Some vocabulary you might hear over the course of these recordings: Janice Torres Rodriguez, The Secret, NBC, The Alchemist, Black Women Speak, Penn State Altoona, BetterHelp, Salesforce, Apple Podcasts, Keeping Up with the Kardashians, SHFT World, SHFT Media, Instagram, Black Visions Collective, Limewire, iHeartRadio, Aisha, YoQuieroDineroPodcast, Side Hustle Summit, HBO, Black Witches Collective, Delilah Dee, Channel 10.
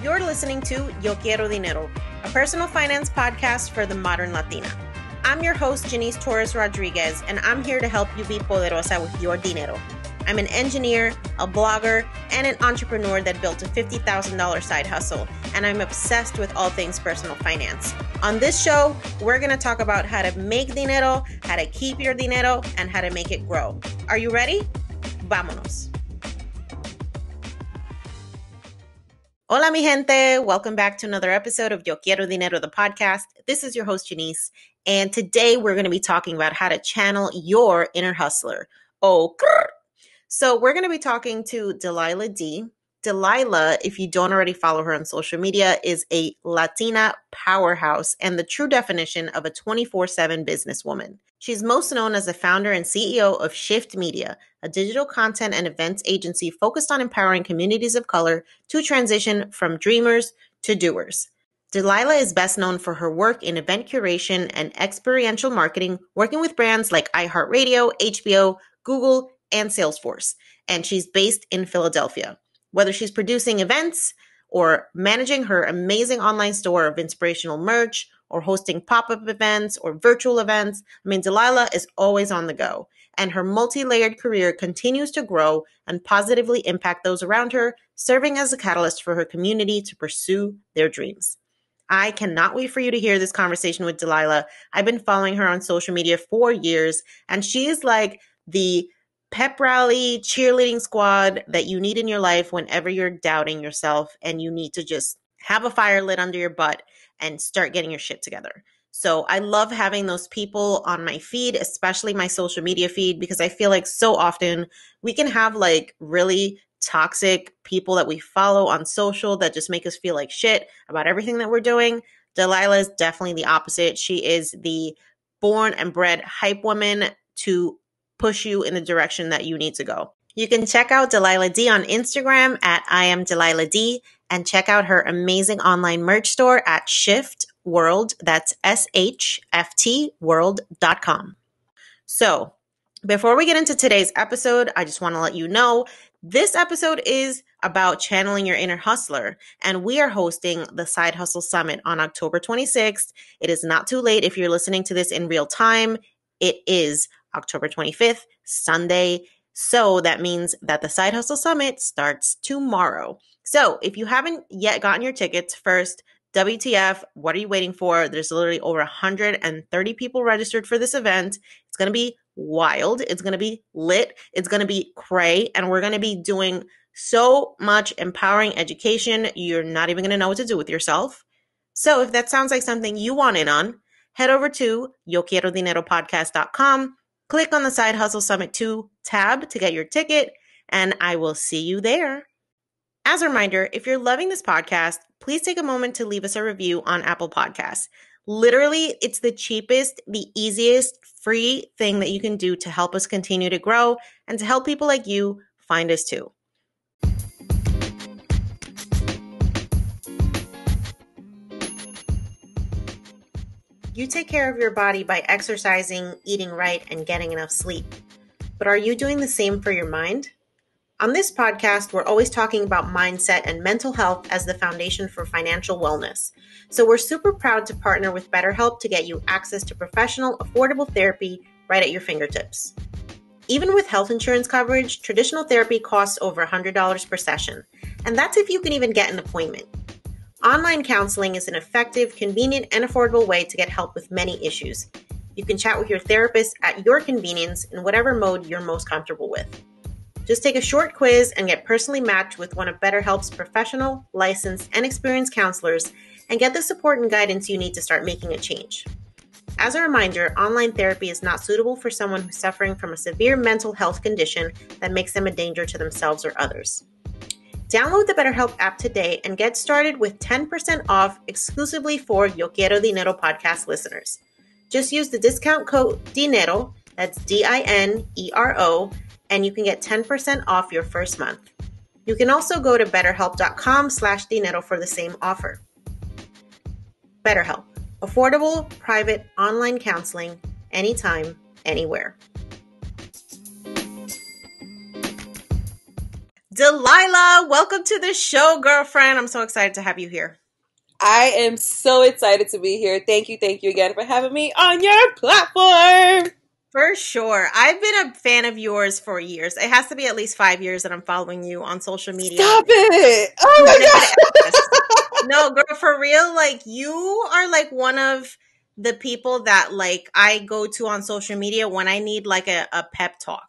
You're listening to Yo Quiero Dinero, a personal finance podcast for the modern Latina. I'm your host, Janice Torres Rodriguez, and I'm here to help you be poderosa with your dinero. I'm an engineer, a blogger, and an entrepreneur that built a $50,000 side hustle, and I'm obsessed with all things personal finance. On this show, we're going to talk about how to make dinero, how to keep your dinero, and how to make it grow. Are you ready? Vámonos. Hola, mi gente. Welcome back to another episode of Yo Quiero Dinero, the podcast. This is your host, Janice, and today we're going to be talking about how to channel your inner hustler. Oh, so we're going to be talking to Delilah Dee. Delilah, if you don't already follow her on social media, is a Latina powerhouse and the true definition of a 24/7 businesswoman. She's most known as the founder and CEO of SHFT Media, a digital content and events agency focused on empowering communities of color to transition from dreamers to doers. Delilah is best known for her work in event curation and experiential marketing, working with brands like iHeartRadio, HBO, Google, and Salesforce, and she's based in Philadelphia. Whether she's producing events or managing her amazing online store of inspirational merch or hosting pop-up events or virtual events, I mean, Delilah is always on the go, and her multi-layered career continues to grow and positively impact those around her, serving as a catalyst for her community to pursue their dreams. I cannot wait for you to hear this conversation with Delilah. I've been following her on social media for years, and she is like the pep rally, cheerleading squad that you need in your life whenever you're doubting yourself and you need to just have a fire lit under your butt and start getting your shit together. So I love having those people on my feed, especially my social media feed, because I feel like so often we can have like really toxic people that we follow on social that just make us feel like shit about everything that we're doing. Delilah is definitely the opposite. She is the born and bred hype woman to push you in the direction that you need to go. You can check out Delilah Dee on Instagram at I am Delilah Dee, and check out her amazing online merch store at SHFT World. That's SHFTworld.com. So before we get into today's episode, I just want to let you know this episode is about channeling your inner hustler, and we are hosting the Side Hustle Summit on October 26th. It is not too late if you're listening to this in real time. It is October 25th, Sunday. So that means that the Side Hustle Summit starts tomorrow. So if you haven't yet gotten your tickets, first, WTF, what are you waiting for? There's literally over 130 people registered for this event. It's going to be wild. It's going to be lit. It's going to be cray. And we're going to be doing so much empowering education. You're not even going to know what to do with yourself. So if that sounds like something you want in on, head over to YoQuieroDineroPodcast.com. Click on the Side Hustle Summit 2 tab to get your ticket, and I will see you there. As a reminder, if you're loving this podcast, please take a moment to leave us a review on Apple Podcasts. Literally, it's the cheapest, the easiest, free thing that you can do to help us continue to grow and to help people like you find us too. You take care of your body by exercising, eating right, and getting enough sleep. But are you doing the same for your mind? On this podcast, we're always talking about mindset and mental health as the foundation for financial wellness. So we're super proud to partner with BetterHelp to get you access to professional, affordable therapy right at your fingertips. Even with health insurance coverage, traditional therapy costs over $100 per session. And that's if you can even get an appointment. Online counseling is an effective, convenient, and affordable way to get help with many issues. You can chat with your therapist at your convenience in whatever mode you're most comfortable with. Just take a short quiz and get personally matched with one of BetterHelp's professional, licensed, and experienced counselors and get the support and guidance you need to start making a change. As a reminder, online therapy is not suitable for someone who's suffering from a severe mental health condition that makes them a danger to themselves or others. Download the BetterHelp app today and get started with 10% off exclusively for Yo Quiero Dinero podcast listeners. Just use the discount code DINERO, that's D-I-N-E-R-O, and you can get 10% off your first month. You can also go to betterhelp.com/dinero for the same offer. BetterHelp, affordable, private, online counseling, anytime, anywhere. Delilah, welcome to the show, girlfriend. I'm so excited to have you here. I am so excited to be here. Thank you again for having me on your platform. For sure. I've been a fan of yours for years. It has to be at least 5 years that I'm following you on social media. Stop it. Oh my God. No, girl, for real. Like, you are like one of the people that like I go to on social media when I need like a pep talk.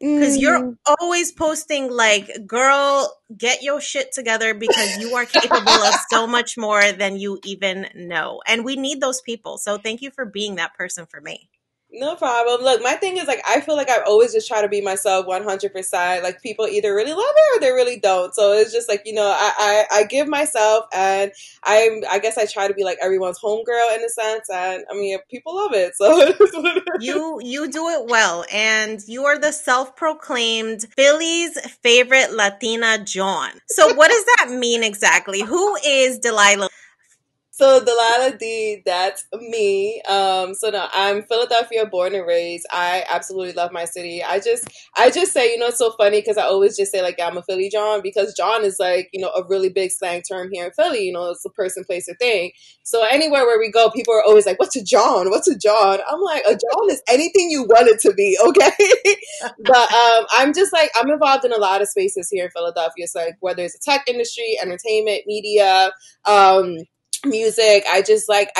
Because you're always posting like, girl, get your shit together because you are capable of so much more than you even know. And we need those people. So thank you for being that person for me. No problem. Look, my thing is, like, I feel like I've always just tried to be myself 100%. Like, people either really love it or they really don't. So it's just like, you know, I give myself, and I guess I try to be like everyone's homegirl in a sense. And I mean, people love it. So you do it well. And you are the self-proclaimed Philly's favorite Latina John. So what does that mean exactly? Who is Delilah? So Delilah Dee, that's me. So I'm Philadelphia born and raised. I absolutely love my city. I just say, you know, it's so funny because I always just say like, yeah, I'm a Philly John, because John is like, you know, a really big slang term here in Philly. You know, it's a person, place, or thing. So anywhere where we go, people are always like, what's a John? What's a John? I'm like, a John is anything you want it to be, okay? But I'm just like, I'm involved in a lot of spaces here in Philadelphia. It's like, whether it's the tech industry, entertainment, media, music, I just like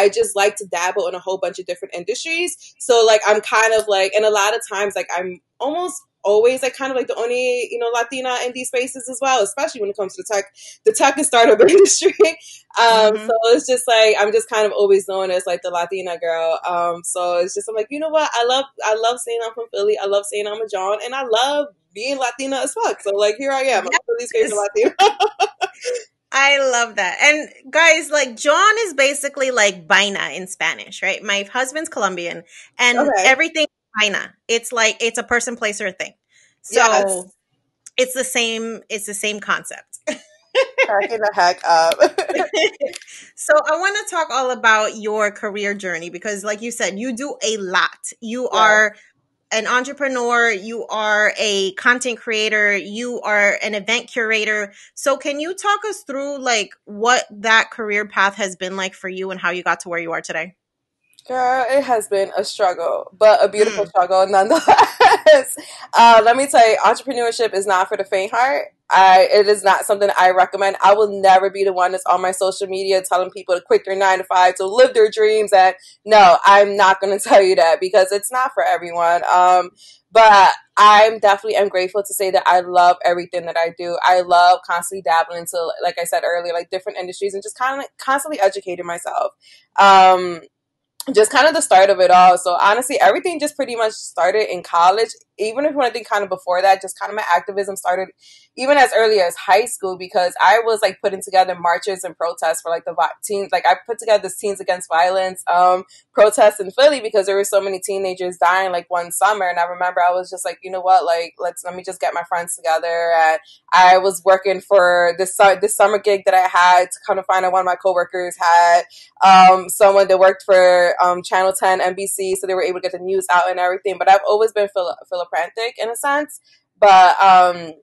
to dabble in a whole bunch of different industries. So like, I'm kind of like, and a lot of times, like, I'm almost always like kind of like the only, you know, Latina in these spaces as well, especially when it comes to the tech and startup industry. So it's just like, I'm just kind of always known as like the Latina girl. So it's just, I'm like, you know what? I love saying I'm from Philly. I love saying I'm a John, and I love being Latina as fuck. So like, here I am. I'm Philly's favorite Latina. I love that. And guys, like, John is basically like vaina in Spanish, right? My husband's Colombian, and everything is vaina. It's like, it's a person, place, or a thing. So it's the same concept. Cracking the heck up. So I want to talk all about your career journey, because like you said, you do a lot. You are an entrepreneur, you are a content creator, you are an event curator. So can you talk us through like what that career path has been like for you and how you got to where you are today? Girl, it has been a struggle, but a beautiful struggle nonetheless. Let me tell you, entrepreneurship is not for the faint heart. It is not something I recommend. I will never be the one that's on my social media telling people to quit their 9-to-5, to live their dreams. And no, I'm not going to tell you that, because it's not for everyone. But I'm definitely am grateful to say that I love everything that I do. I love constantly dabbling into, like I said earlier, like different industries, and just kind of like constantly educating myself. Just kind of the start of it all. So honestly, everything just pretty much started in college. Even if you want to think kind of before that, just kind of my activism started even as early as high school, because I was like putting together marches and protests for like the teens. Like, I put together this Teens Against Violence protest in Philly, because there were so many teenagers dying like one summer. And I remember I was just like, you know what, like, let me just get my friends together. And I was working for this summer gig that I had to kind of find out. One of my coworkers had someone that worked for Channel 10, NBC. So they were able to get the news out and everything. But I've always been philanthropic in a sense. But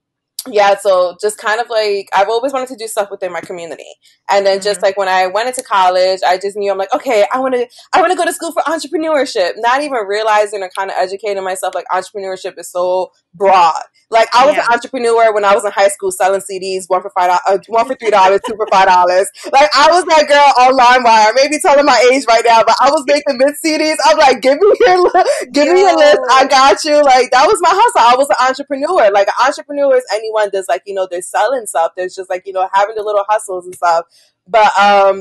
yeah, so just kind of like, I've always wanted to do stuff within my community. And then just like when I went into college, I just knew, I'm like, okay, I want to go to school for entrepreneurship, not even realizing or kind of educating myself. Like, entrepreneurship is so broad. Like, I was an entrepreneur when I was in high school, selling CDs, one for $3, two for $5. Like, I was that girl on Limewire, maybe telling my age right now, but I was making mid CDs. I'm like, give me your list. I got you. Like, that was my hustle. I was an entrepreneur. Like, an entrepreneur is anyone that's like, you know, they're selling stuff, there's just like, you know, having the little hustles and stuff. But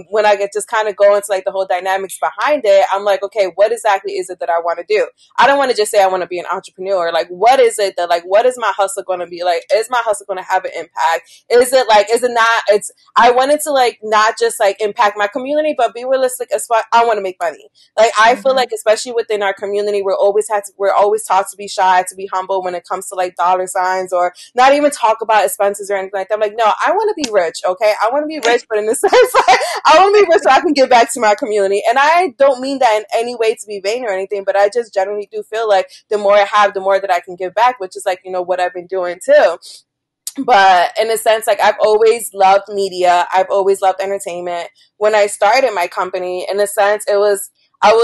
when I get just kind of go into like the whole dynamics behind it, I'm like, okay, what exactly is it that I want to do? I don't want to just say I want to be an entrepreneur. Like, what is it that, like, what is my hustle going to be? Like, is my hustle going to have an impact? Is it like, is it not? It's, I wanted to like, not just like impact my community, but be realistic as fuck. I want to make money. Like, I feel like, especially within our community, we're always taught to be shy, to be humble when it comes to like dollar signs, or not even talk about expenses or anything like that. I'm like, no, I want to be rich. Okay. I want to be rich, but in this I want to be rich so I can give back to my community. And I don't mean that in any way to be vain or anything, but I just generally do feel like the more I have, the more that I can give back, which is like, you know, what I've been doing too. But in a sense, like, I've always loved media. I've always loved entertainment. When I started my company, in a sense, it was, I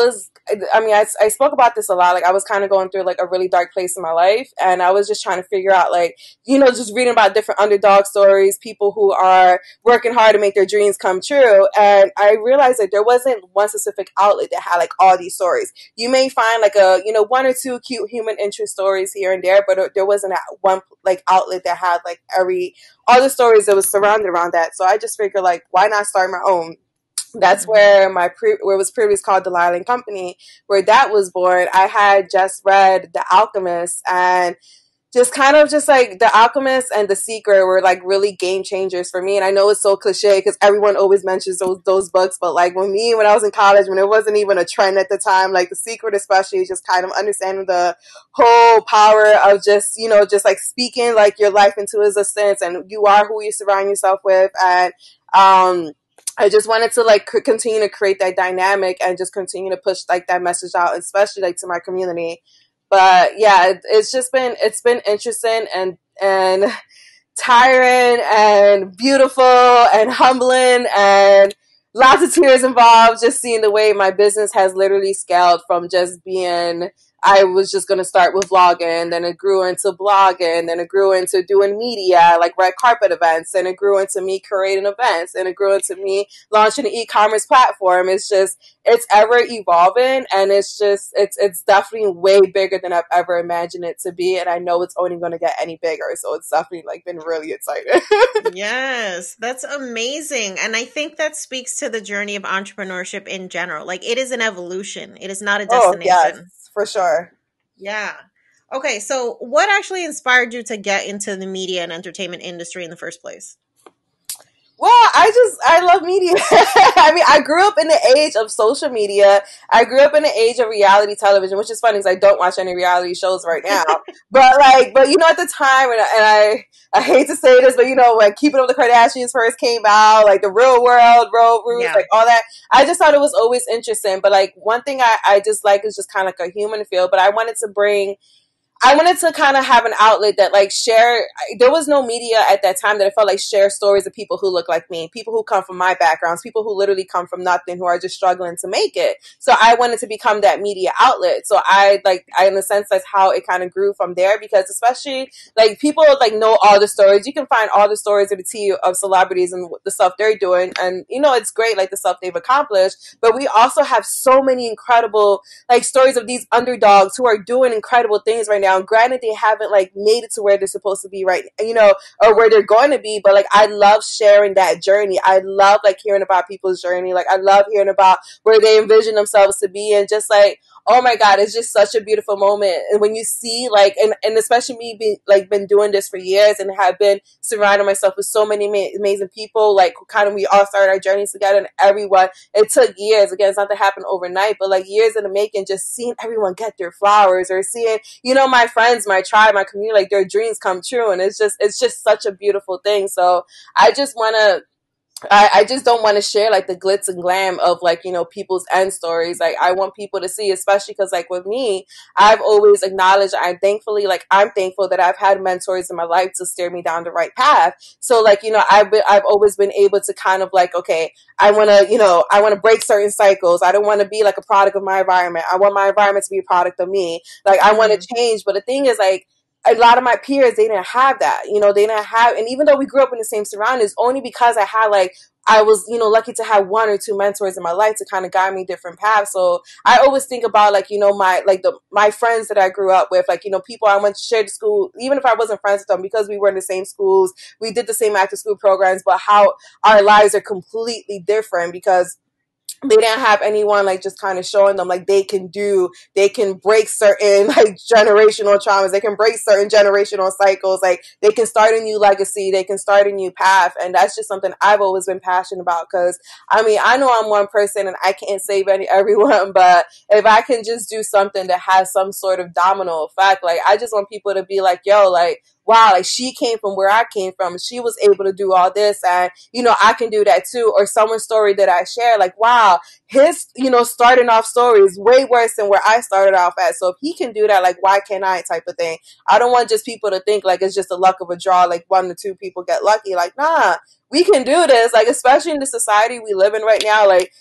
spoke about this a lot. Like, I was kind of going through like a really dark place in my life, and I was just trying to figure out, like, you know, just reading about different underdog stories, people who are working hard to make their dreams come true. And I realized that there wasn't one specific outlet that had like all these stories. You may find like a, you know, one or two cute human interest stories here and there, but there wasn't that one like outlet that had like all the stories that was surrounded around that. So I just figured, like, why not start my own? That's where where it was previously called Delilah & Company, where that was born. I had just read The Alchemist, and just kind of just like The Alchemist and The Secret were like really game changers for me. And I know it's so cliche because everyone always mentions those books, but like when I was in college, when it wasn't even a trend at the time, like The Secret especially, just kind of understanding the whole power of just, you know, just like speaking like your life into existence, and you are who you surround yourself with. And I just wanted to like continue to create that dynamic and just continue to push like that message out, especially like to my community. But yeah, it's been interesting and tiring and beautiful and humbling, and lots of tears involved, just seeing the way my business has literally scaled from just being, I was just going to start with vlogging, then it grew into blogging, then it grew into doing media, like red carpet events, and it grew into me creating events, and it grew into me launching an e-commerce platform. It's just, it's ever evolving, and it's just, it's definitely way bigger than I've ever imagined it to be, and I know it's only going to get any bigger, so it's definitely like been really exciting. Yes, that's amazing, and I think that speaks to the journey of entrepreneurship in general. Like, it is an evolution. It is not a destination. Oh, yes. For sure. Yeah. Okay. So what actually inspired you to get into the media and entertainment industry in the first place? Well, I love media. I mean, I grew up in the age of social media. I grew up in the age of reality television, which is funny because I don't watch any reality shows right now. but you know, at the time, and I hate to say this, but you know, when Keeping Up with the Kardashians first came out, like The Real World, Real Roots, yeah, like all that, I just thought it was always interesting. But like one thing I just like is just kind of like a human feel. But I wanted to kind of have an outlet that like there was no media at that time that I felt like shared stories of people who look like me, people who come from my backgrounds, people who literally come from nothing, who are just struggling to make it. So I wanted to become that media outlet. So I in a sense, that's how it kind of grew from there, because especially like people like know all the stories. You can find all the stories of the tea of celebrities and the stuff they're doing. And you know, it's great, like the stuff they've accomplished, but we also have so many incredible like stories of these underdogs who are doing incredible things right now. Granted, they haven't like made it to where they're supposed to be right, you know, or where they're going to be, but like I love sharing that journey. I love like hearing about people's journey. Like I love hearing about where they envision themselves to be, and just like, oh my God, it's just such a beautiful moment. And when you see like, and especially me being like been doing this for years and have been surrounding myself with so many amazing people, like kind of, we all started our journeys together, and everyone, it took years. Again, it's not to happen overnight, but like years in the making, just seeing everyone get their flowers, or seeing, you know, my friends, my tribe, my community, like their dreams come true. And it's just such a beautiful thing. So I just don't want to share like the glitz and glam of like, you know, people's end stories. Like I want people to see, especially because like with me, I've always acknowledged, I'm thankful that I've had mentors in my life to steer me down the right path. So like, you know, I've always been able to kind of like, okay, I want to break certain cycles. I don't want to be like a product of my environment. I want my environment to be a product of me. Like I want to change. But the thing is like, a lot of my peers, they didn't have that, you know, and even though we grew up in the same surroundings, only because I had like, I was, you know, lucky to have one or two mentors in my life to kind of guide me different paths. So I always think about like, you know, my friends that I grew up with, like, you know, people I went to shared school, even if I wasn't friends with them, because we were in the same schools, we did the same after school programs, but how our lives are completely different because they didn't have anyone like just kind of showing them like they can break certain like generational traumas, they can break certain generational cycles, like they can start a new legacy, they can start a new path. And that's just something I've always been passionate about, because I mean, I know I'm one person and I can't save everyone, but if I can just do something that has some sort of domino effect, like I just want people to be like, yo, like wow, like she came from where I came from and she was able to do all this and, you know, I can do that too. Or someone's story that I share, like, wow, his, you know, starting off story is way worse than where I started off at. So if he can do that, like, why can't I, type of thing. I don't want just people to think like it's just the luck of a draw, like 1 to 2 people get lucky. Like, nah, we can do this. Like, especially in the society we live in right now, like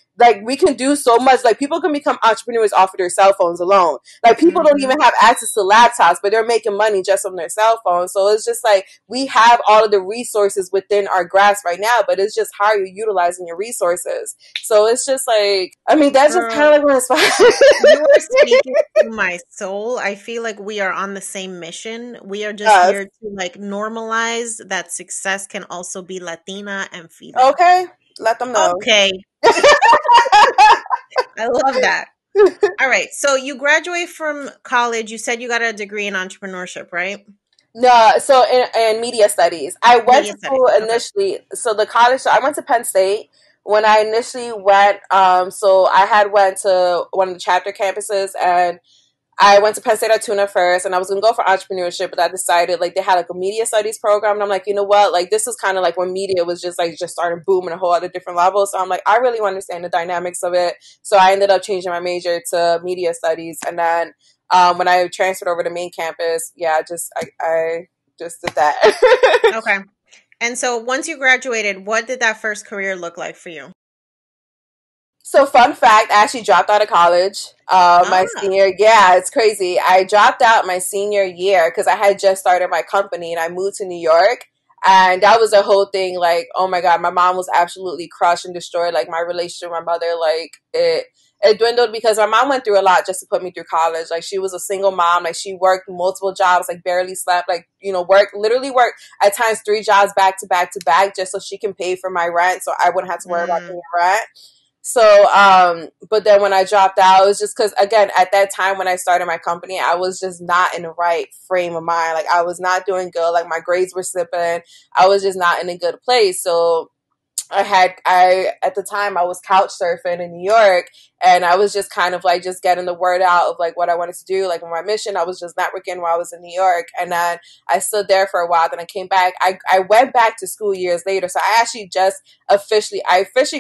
we can do so much. Like, people can become entrepreneurs off of their cell phones alone. Like, people don't even have access to laptops, but they're making money just from their cell phones. So it's just like, we have all of the resources within our grasp right now, but it's just how you're utilizing your resources. So it's just like, I mean, that's just kind of like what inspired you are speaking to my soul. I feel like we are on the same mission. We are just here to like normalize that success can also be Latina and female. Okay. Let them know. Okay. I love that. All right. So you graduate from college. You said you got a degree in entrepreneurship, right? No. So in media studies, I went to school initially. Okay. So the college, so I went to Penn State. When I initially went, so I had went to one of the chapter campuses, and I went to Penn State Altoona first, and I was going to go for entrepreneurship, but I decided, like, they had, like, a media studies program, and I'm like, you know what? Like, this was kind of, like, when media was just starting booming a whole other different level. So I'm like, I really want to understand the dynamics of it. So I ended up changing my major to media studies, and then when I transferred over to main campus, I just did that. Okay. And so once you graduated, what did that first career look like for you? So fun fact, I actually dropped out of college my senior. Yeah, it's crazy. I dropped out my senior year because I had just started my company and I moved to New York. And that was a whole thing, like, oh my God, my mom was absolutely crushed and destroyed. Like, my relationship with my mother, like, it dwindled because my mom went through a lot just to put me through college. Like, she was a single mom. Like, she worked multiple jobs, like, barely slept, like, you know, worked at times 3 jobs back to back to back just so she can pay for my rent so I wouldn't have to worry about paying rent. So, but then when I dropped out, it was just because, again, at that time when I started my company, I was just not in the right frame of mind. Like, I was not doing good. Like, my grades were slipping. I was just not in a good place. So at the time I was couch surfing in New York, and I was just kind of like just getting the word out of like what I wanted to do. Like, on my mission, I was just networking while I was in New York. And then I stood there for a while. Then I came back. I went back to school years later. So I actually just officially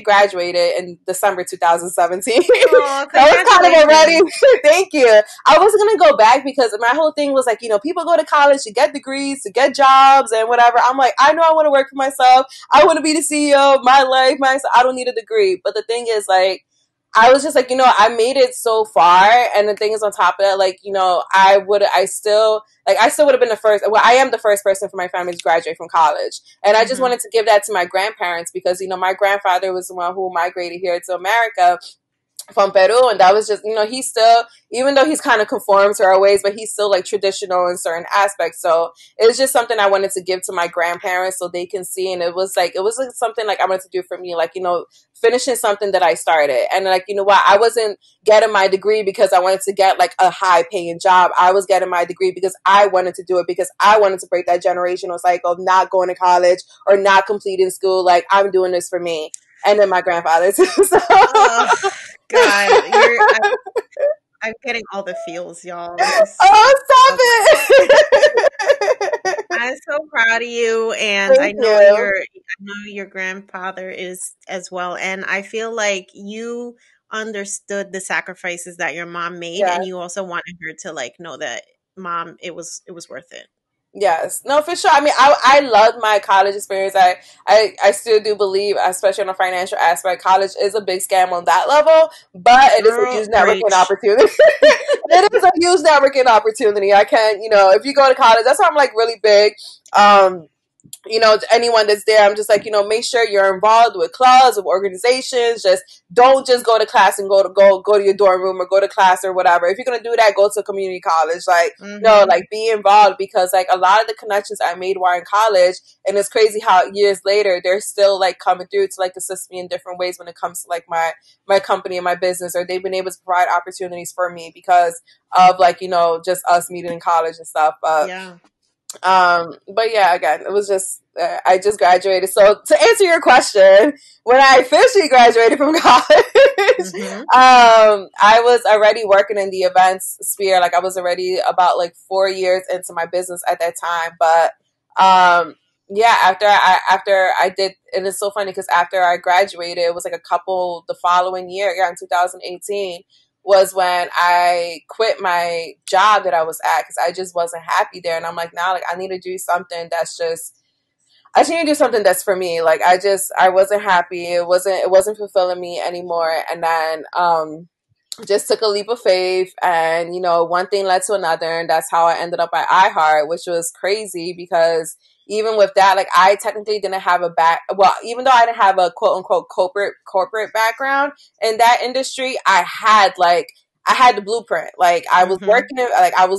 graduated in December 2017. Oh, that was kind of already. Thank you. I wasn't going to go back because my whole thing was like, you know, people go to college to get degrees, to get jobs and whatever. I'm like, I know I want to work for myself. I want to be the CEO of my life. I don't need a degree. But the thing is, like, I was just like, you know, I made it so far. And the thing is, on top of that, like, you know, I still would have been the first. Well, I am the first person from my family to graduate from college. And I just wanted to give that to my grandparents because, you know, my grandfather was the one who migrated here to America from Peru. And that was just, you know, he still, even though he's kind of conformed to our ways, but he's still like traditional in certain aspects. So it was just something I wanted to give to my grandparents so they can see. And it was like something like I wanted to do for me, like, you know, finishing something that I started. And like, you know what, I wasn't getting my degree because I wanted to get like a high paying job. I was getting my degree because I wanted to do it, because I wanted to break that generational cycle of not going to college or not completing school. Like, I'm doing this for me. And then my grandfather too. So. Oh, God, I'm getting all the feels, y'all. Stop it! I'm so proud of you, and I know your grandfather is as well. And I feel like you understood the sacrifices that your mom made, and you also wanted her to like know that, Mom, it was worth it. Yes. No, for sure. I mean, I loved my college experience. I still do believe, especially on a financial aspect, college is a big scam on that level, but it is a huge networking opportunity. It is a huge networking opportunity. I can't, you know, if you go to college, that's why I'm like really big. You know, to anyone that's there, I'm just like, you know, make sure you're involved with clubs, with organizations. Just don't just go to class and go to your dorm room or go to class or whatever. If you're going to do that, go to a community college. Like, no, like, be involved, because like a lot of the connections I made while in college, and it's crazy how years later, they're still like coming through to like assist me in different ways when it comes to like my company and my business, or they've been able to provide opportunities for me because of like, you know, just us meeting in college and stuff. But But yeah, again, it was just, I just graduated. So to answer your question, when I officially graduated from college, mm-hmm. I was already working in the events sphere. Like I was already about like 4 years into my business at that time. But, yeah, after I did, and it's so funny because after I graduated, it was like a couple, the following year, yeah, in 2018 was when I quit my job that I was at because I just wasn't happy there. And I'm like, nah, like I need to do something that's just, I just need to do something that's for me. Like I wasn't happy. It wasn't fulfilling me anymore. And then, just took a leap of faith and, you know, one thing led to another. And that's how I ended up at iHeart, which was crazy because even with that, like I technically didn't have a even though I didn't have a quote unquote corporate background in that industry, I had the blueprint. Like I was mm-hmm.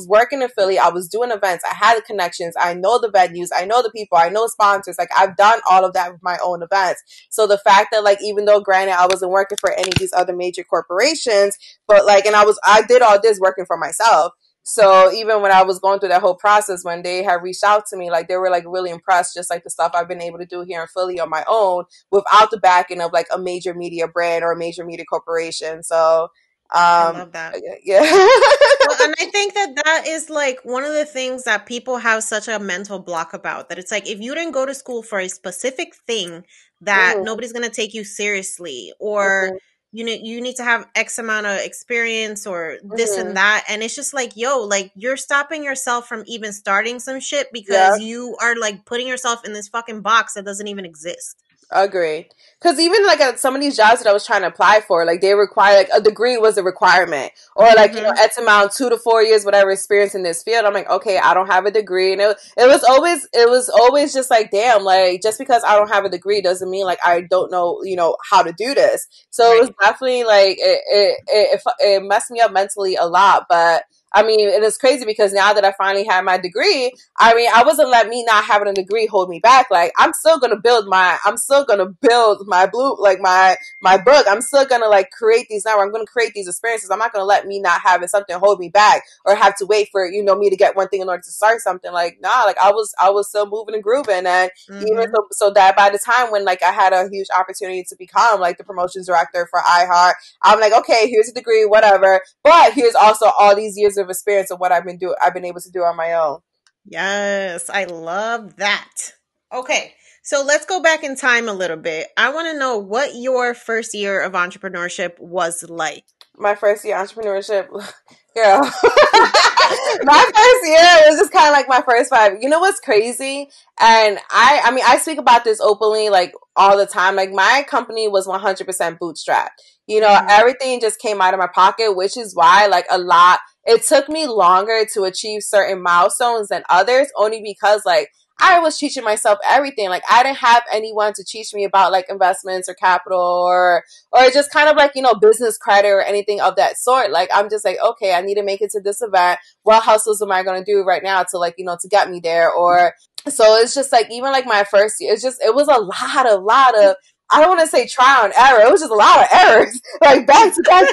working in Philly. I was doing events. I had the connections. I know the venues. I know the people. I know sponsors. Like I've done all of that with my own events. So the fact that like, even though granted I wasn't working for any of these other major corporations, but like, and I did all this working for myself. So even when I was going through that whole process, when they had reached out to me, like they were like really impressed, just like the stuff I've been able to do here in Philly on my own without the backing of like a major media brand or a major media corporation. So, I love that. Yeah. Well, and I think that is like one of the things that people have such a mental block about, that it's like, if you didn't go to school for a specific thing that mm-hmm. nobody's going to take you seriously, or mm-hmm. You need to have X amount of experience or this mm-hmm. and that. And it's just like, yo, like you're stopping yourself from even starting some shit because you are like putting yourself in this fucking box that doesn't even exist. Agreed. Because even like at some of these jobs that I was trying to apply for, like they require like a degree was a requirement, or like mm-hmm. you know X amount 2 to 4 years whatever experience in this field. I'm like, okay, I don't have a degree, and it was always just like, damn, like just because I don't have a degree doesn't mean like I don't know how to do this. So right. It was definitely like it messed me up mentally a lot, but. I mean, and it's crazy because now that I finally had my degree, I mean, I wasn't let me not having a degree hold me back. Like, I'm still gonna build my blue, like my book. I'm still gonna like create these now. I'm gonna create these experiences. I'm not gonna let me not having something hold me back or have to wait for me to get one thing in order to start something. Like, nah, like I was still moving and grooving, and mm-hmm. even so that by the time when like I had a huge opportunity to become like the promotions director for iHeart, I'm like, okay, here's a degree, whatever, but here's also all these years of experience of what I've been able to do on my own. Yes, I love that. Okay, so let's go back in time a little bit. I want to know what your first year of entrepreneurship was like. My first year of entrepreneurship, girl. My first year was just kind of like my first 5. You know what's crazy? And I mean, I speak about this openly, like all the time. Like my company was 100% bootstrapped. You know, mm-hmm. everything just came out of my pocket, which is why like it took me longer to achieve certain milestones than others, only because like I was teaching myself everything. Like I didn't have anyone to teach me about like investments or capital or just kind of like, business credit or anything of that sort. Like I'm just like, okay, I need to make it to this event. What hustles am I going to do right now to like, to get me there? Or so it's just like, even like my first year, it was a lot of, I don't want to say trial and error. It was just a lot of errors, like back to back.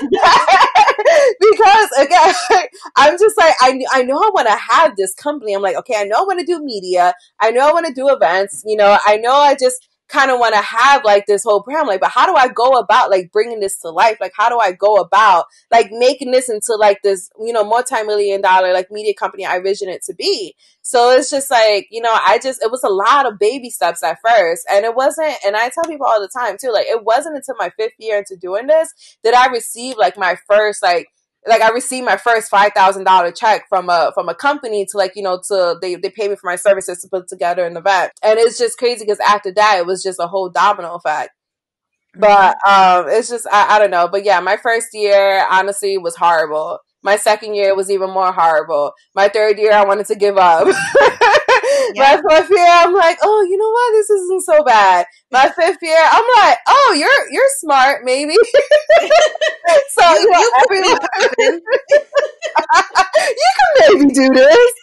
Because again, I'm just like, I know I want to have this company. I'm like, okay, I know I want to do media. I know I want to do events. I know I just kind of want to have like this whole brand. Like, but how do I go about like bringing this to life? Like, how do I go about like making this into like this, multi-million-dollar like media company I envision it to be? So it's just like, it was a lot of baby steps at first. And it wasn't, and I tell people all the time too, like it wasn't until my 5th year into doing this that I received like my first, like I received my first $5,000 check from a company to like, they pay me for my services to put together an event. And it's just crazy because after that, it was just a whole domino effect. But it's just, I don't know. But yeah, my first year, honestly, was horrible. My 2nd year was even more horrible. My 3rd year, I wanted to give up. Yeah. My 4th year, I'm like, oh, you know what? This isn't so bad. My 5th year, I'm like, oh, you're smart, maybe. So you know, everyone. can maybe do this.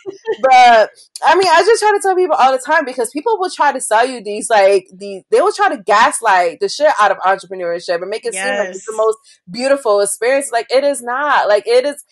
But I mean, I just try to tell people all the time, because people will try to sell you these, like, these, they will try to gaslight the shit out of entrepreneurship and make it seem like it's the most beautiful experience. Like, it is not. Like, it is,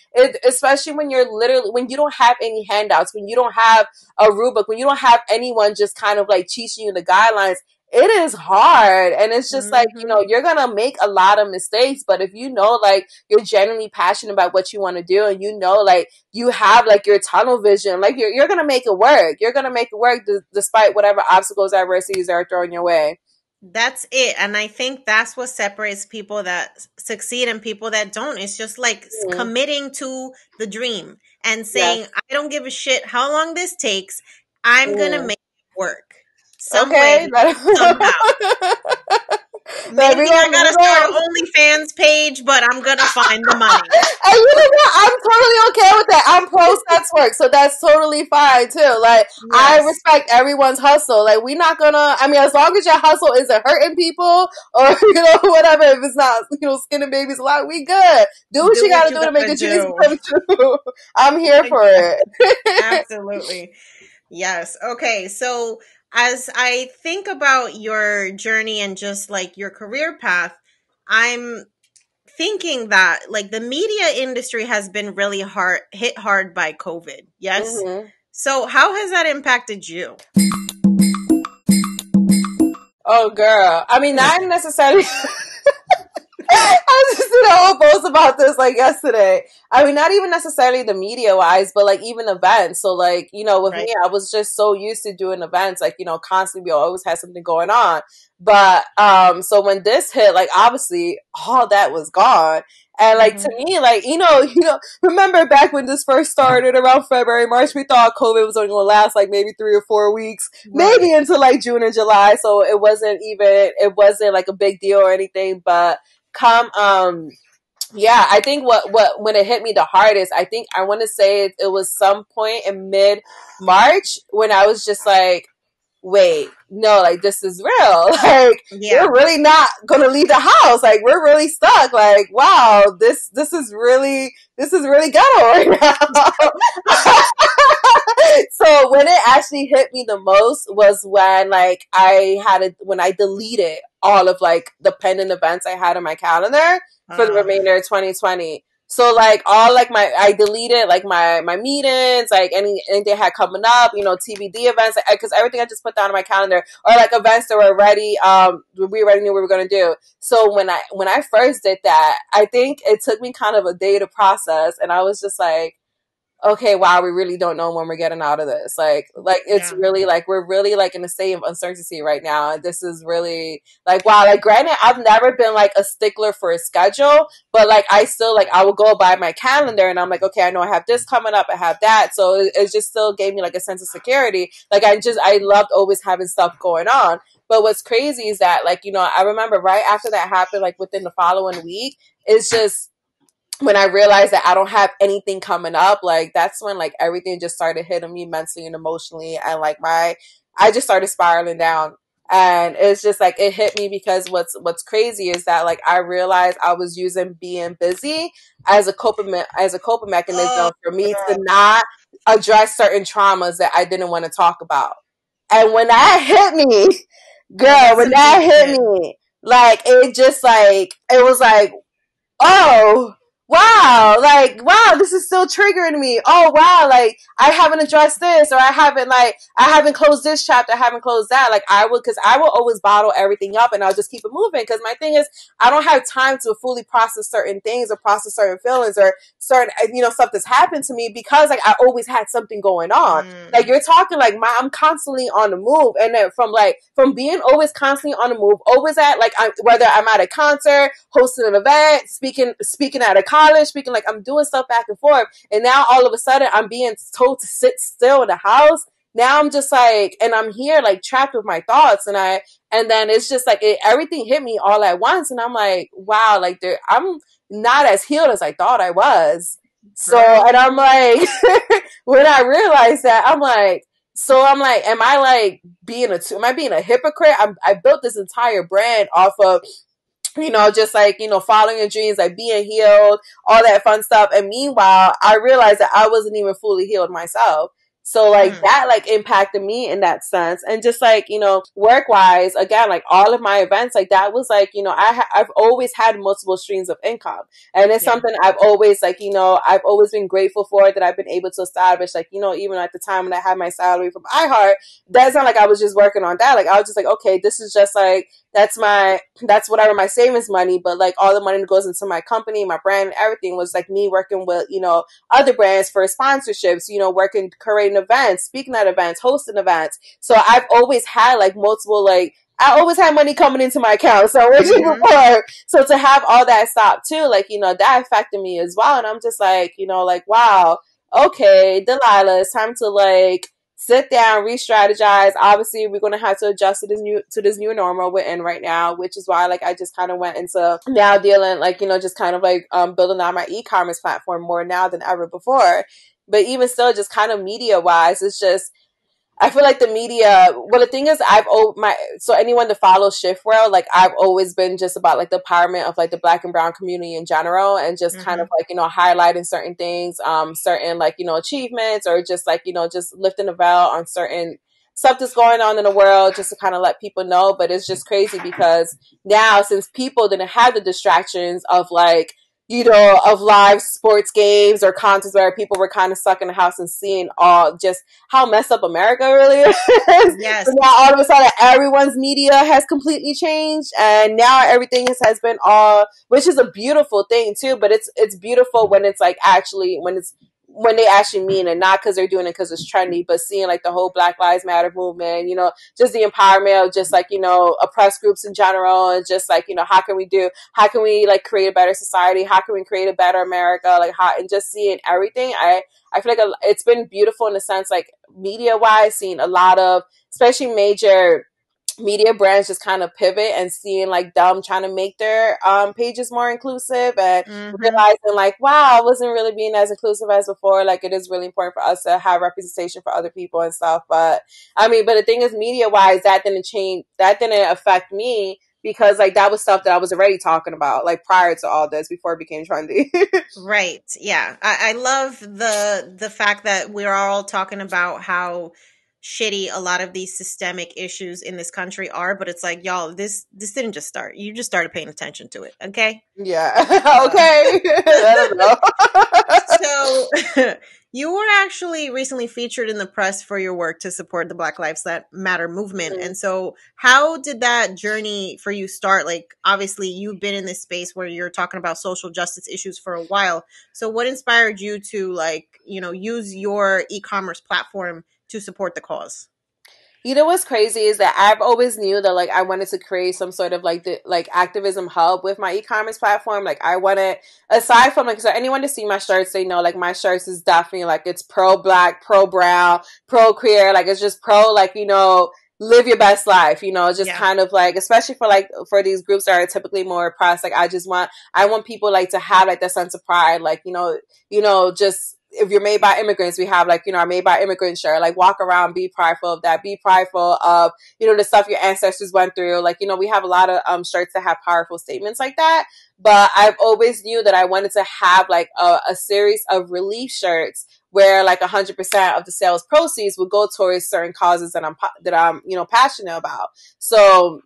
especially when you're literally, when you don't have any handouts, when you don't have a rubric, when you don't have anyone just kind of like teaching you the guidelines. It is hard, and it's just like, you know, you're gonna make a lot of mistakes, but if you know, like, you're genuinely passionate about what you want to do, and you know, like, you have, like, your tunnel vision, like, you're gonna make it work. You're gonna make it work despite whatever obstacles, adversities are thrown your way. That's it. And I think that's what separates people that succeed and people that don't. It's just like committing to the dream and saying, I don't give a shit how long this takes. I'm gonna make it work. Okay. Maybe I gotta start an OnlyFans page, but I'm gonna find the money. And you know what? I'm totally okay with that. I'm pro sex work, so that's totally fine too. Like, I respect everyone's hustle. Like, we're not gonna, I mean, as long as your hustle isn't hurting people or, you know, whatever, if it's not, you know, skinning babies alive, we good. Do what you gotta do to make the dreams come true. I'm here for it. Absolutely. Yes. Okay. So, as I think about your journey and just like your career path, I'm thinking that like the media industry has been really hit hard by COVID. Yes. Mm-hmm. So how has that impacted you? Oh, girl. I mean, not necessarily. I was just in a whole post about this like yesterday. I mean, not even necessarily the media wise, but like even events. So like, you know, with me, I was just so used to doing events, like, you know, constantly we always had something going on. But so when this hit, like obviously all that was gone. And like to me, like, you know, remember back when this first started around February, March, we thought COVID was only gonna last like maybe 3 or 4 weeks, maybe until like June or July. So it wasn't like a big deal or anything, but I think when it hit me the hardest, I think I want to say it was some point in mid-March when I was just like, wait, no, like, this is real. Like, we're really not going to leave the house. Like, we're really stuck. Like, wow, this is really ghetto right now. So when it actually hit me the most was when, like, when I deleted all of, like, the pending events I had on my calendar for the remainder of 2020. So, like, all, like, I deleted, like, my meetings, like, anything I had coming up, you know, TBD events, because everything I just put down on my calendar, or, like, events that were already, we already knew we were going to do. So, when I first did that, I think it took me kind of a day to process, and I was just like, okay, wow, we really don't know when we're getting out of this. Like it's really like we're really like in a state of uncertainty right now. This is really like, wow, like granted, I've never been like a stickler for a schedule, but like I still like I will go by my calendar and I'm like, okay, I know I have this coming up, I have that. So it just still gave me like a sense of security. Like I loved always having stuff going on. But what's crazy is that like, you know, I remember right after that happened, like within the following week, it's just when I realized that I don't have anything coming up, like that's when like everything just started hitting me mentally and emotionally. And like I just started spiraling down, and it's just like, it hit me because what's crazy is that like, I realized I was using being busy as a coping mechanism for me to not address certain traumas that I didn't want to talk about. And when that hit me, girl, like, it just like, it was like, oh, wow, like, wow, this is still triggering me. Oh, wow, like, I haven't addressed this, or I haven't closed this chapter, I haven't closed that. Like, I will always bottle everything up, and I'll just keep it moving, because my thing is, I don't have time to fully process certain things, or process certain feelings, or certain, you know, stuff that's happened to me, because, like, I always had something going on. Like, you're talking, like, I'm constantly on the move, and then from being always constantly on the move, always at, like, whether I'm at a concert, hosting an event, speaking at a concert, speaking, like I'm doing stuff back and forth, and now all of a sudden I'm being told to sit still in the house. Now I'm just like, and I'm here like trapped with my thoughts, and then it's just like everything hit me all at once, and I'm like, wow, like I'm not as healed as I thought I was. So, and I'm like, when I realized that, I'm like, am I like being a hypocrite? I built this entire brand off of you know, just like, you know, following your dreams, like being healed, all that fun stuff. And meanwhile, I realized that I wasn't even fully healed myself. So like that like impacted me in that sense. And just like, you know, work wise, again, like all of my events, like that was like, you know, I've always had multiple streams of income, and it's something I've always like, you know, I've always been grateful for that I've been able to establish, like, you know, even at the time when I had my salary from iHeart, that's not like I was just working on that. Like I was just like, okay, this is just like, that's whatever my savings money, but like all the money that goes into my company, my brand, everything was like me working with, you know, other brands for sponsorships, you know, working, creating events, speaking at events, hosting events. So I've always had like multiple, like I always had money coming into my account. So so to have all that stop too, like, you know, that affected me as well. And I'm just like, you know, like, wow, okay, Delilah, it's time to like sit down, re-strategize. Obviously, we're going to have to adjust to this new normal we're in right now, which is why, like, I just kind of went into now dealing, like, you know, just kind of like building out my e-commerce platform more now than ever before. But even still, just kind of media-wise, it's just, I feel like the media, well, the thing is, so anyone that follows Shift World, like, I've always been just about, like, the empowerment of, like, the Black and Brown community in general, and just kind of, like, you know, highlighting certain things, certain, like, you know, achievements, or just, like, you know, just lifting the veil on certain stuff that's going on in the world, just to kind of let people know. But it's just crazy because now, since people didn't have the distractions of, like, you know, of live sports games or concerts where people were kind of stuck in the house and seeing all just how messed up America really is. Yes. So now all of a sudden everyone's media has completely changed, and now everything has been all, which is a beautiful thing too, but it's beautiful when it's like actually, when they actually mean it, not because they're doing it because it's trendy, but seeing like the whole Black Lives Matter movement, you know, just the empowerment of just like, you know, oppressed groups in general, and just like, you know, how can we like create a better society? How can we create a better America? Like and just seeing everything. I feel like it's been beautiful in the sense, like media wise, seeing a lot of, especially major media brands just kind of pivot, and seeing like them trying to make their pages more inclusive, and realizing like, wow, I wasn't really being as inclusive as before. Like it is really important for us to have representation for other people and stuff. But I mean, but the thing is, media wise, that didn't change, that didn't affect me, because like that was stuff that I was already talking about like prior to all this, before it became trendy. Right. Yeah. I love the fact that we're all talking about how shitty a lot of these systemic issues in this country are, but it's like, y'all, this didn't just start. You just started paying attention to it. Okay. Yeah. Okay. So you were actually recently featured in the press for your work to support the Black Lives Matter movement. And so how did that journey for you start? Like, obviously you've been in this space where you're talking about social justice issues for a while. So what inspired you to, like, you know, use your e-commerce platform to support the cause? You know what's crazy is that I've always knew that like I wanted to create some sort of like the like activism hub with my e-commerce platform. Like I wanted, aside from like, so anyone to see my shirts, they know like my shirts is definitely like it's pro-Black, pro-Brown, pro-queer. Like it's just pro, like, you know, live your best life, you know, just kind of like, especially for like, for these groups that are typically more oppressed. Like I want people like to have like that sense of pride, like, you know, just, if you're made by immigrants, we have like, you know, our made by immigrants shirt, like walk around, be prideful of that, be prideful of, you know, the stuff your ancestors went through. Like, you know, we have a lot of shirts that have powerful statements like that. But I've always knew that I wanted to have like a series of relief shirts where like 100% of the sales proceeds would go towards certain causes that I'm, you know, passionate about. So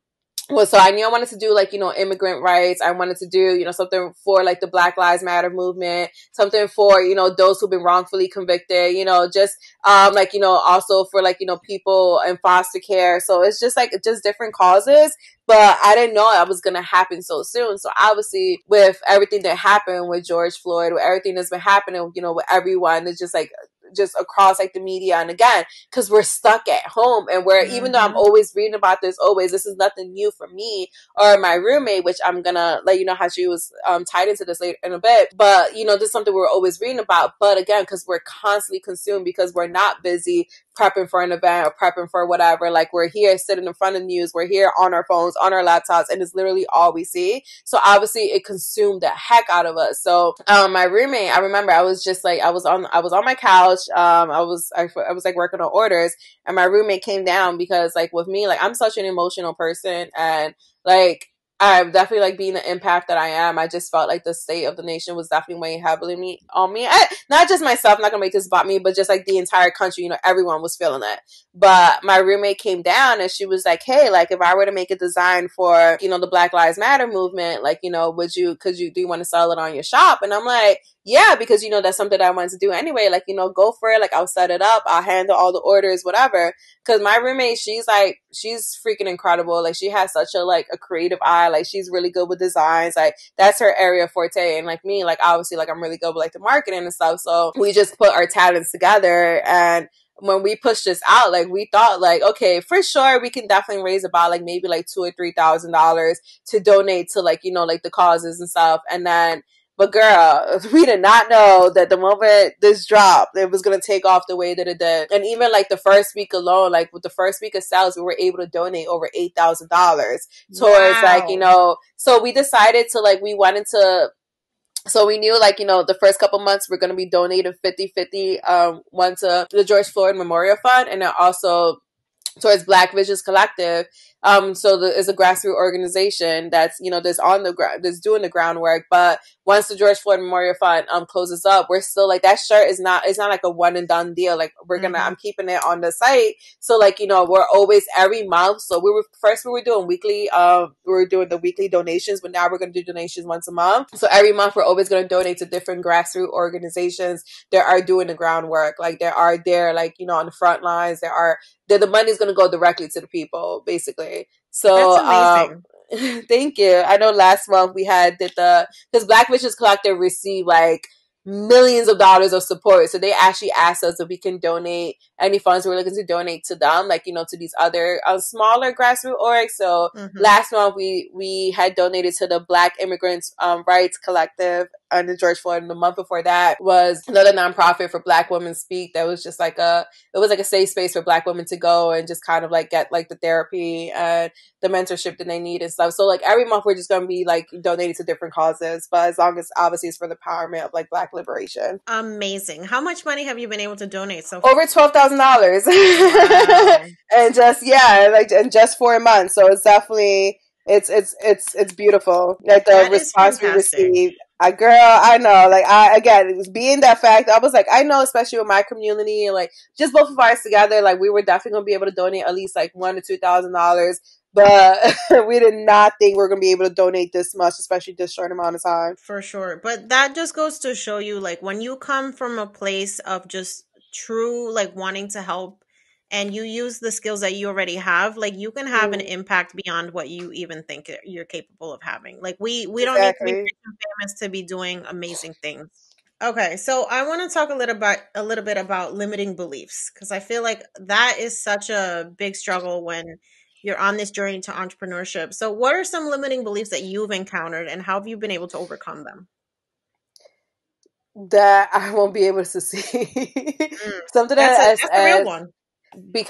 I knew I wanted to do like, you know, immigrant rights. I wanted to do, you know, something for like the Black Lives Matter movement, something for, you know, those who've been wrongfully convicted, you know, just like, you know, also for like, you know, people in foster care. So it's just like, just different causes. But I didn't know that was going to happen so soon. So obviously with everything that happened with George Floyd, with everything that's been happening, you know, with everyone, it's just like, just across like the media, and again, because we're stuck at home, and where even though I'm always reading about this, this is nothing new for me or my roommate, which I'm gonna let you know how she was tied into this later in a bit. But you know, this is something we're always reading about, but again, because we're constantly consumed, because we're not busy prepping for an event or prepping for whatever, like we're here sitting in front of the news, we're here on our phones, on our laptops, and it's literally all we see. So obviously it consumed the heck out of us. So my roommate, I remember I was just like, I was on my couch, I was like working on orders, and my roommate came down because like with me, like I'm such an emotional person, and like I definitely, like, being the empath that I am, I just felt like the state of the nation was definitely weighing heavily on me. Not just myself, I'm not gonna make this about me, but just, like, the entire country, you know, everyone was feeling that. But my roommate came down and she was like, hey, like, if I were to make a design for, you know, the Black Lives Matter movement, like, you know, do you want to sell it on your shop? And I'm like, yeah, because, you know, that's something that I wanted to do anyway. Like, you know, go for it. Like, I'll set it up. I'll handle all the orders, whatever. Because my roommate, she's freaking incredible. Like, she has such a creative eye. Like, she's really good with designs. Like, that's her area of forte. And, like, me, like, obviously, like, I'm really good with, like, the marketing and stuff. So we just put our talents together. And when we pushed this out, like, we thought, like, okay, for sure, we can definitely raise about, like, maybe, like, $2,000 or $3,000 to donate to, like, you know, like, the causes and stuff. And then, but girl, we did not know that the moment this dropped, it was going to take off the way that it did. And even, like, the first week alone, like, with the first week of sales, we were able to donate over $8,000 towards, like, you know, so we decided to, like, so we knew, like, you know, the first couple months we're going to be donating 50-50, one to the George Floyd Memorial Fund, and then also towards Black Visions Collective. It's a grassroots organization that's, you know, that's doing the groundwork. But once the George Floyd Memorial Fund closes up, we're still like, that shirt is not, it's not like a one and done deal. Like, we're gonna, I'm keeping it on the site. So, like, you know, we're always every month. So we were doing the weekly donations, but now we're gonna do donations once a month. So every month we're always gonna donate to different grassroots organizations that are doing the groundwork. Like, they are there, like, you know, on the front lines. The money's gonna go directly to the people, basically. So that's amazing. Thank you. I know last month we had because Black Witches Collective received like millions of dollars of support. So they actually asked us if we can donate any funds we're looking to donate to them, like, you know, to these other smaller grassroots orgs. So last month we had donated to the Black Immigrants Rights Collective under George Floyd, and the month before that was another nonprofit for Black Women Speak. That was just like a safe space for Black women to go and just kind of like get like the therapy and the mentorship that they need and stuff. So like every month we're just gonna be like donating to different causes, but as long as obviously it's for the empowerment of like Black liberation. Amazing. How much money have you been able to donate so far? Over $12,000, and just in just 4 months. So it's definitely it's beautiful. Like the response we received. Girl, I know. Like, it was being that fact. I was like, I know, especially with my community, and like just both of ours together, like we were definitely gonna be able to donate at least like $1,000 to $2,000. But we did not think we were going to be able to donate this much, especially this short amount of time. For sure. But that just goes to show you, like, when you come from a place of just true, like, wanting to help, and you use the skills that you already have, like, you can have an impact beyond what you even think you're capable of having. Like, we don't need to be famous to be doing amazing things. Okay, so I want to talk a little bit about limiting beliefs, because I feel like that is such a big struggle when you're on this journey to entrepreneurship. So what are some limiting beliefs that you've encountered, and how have you been able to overcome them? That I won't be able to succeed. Something that's a real one.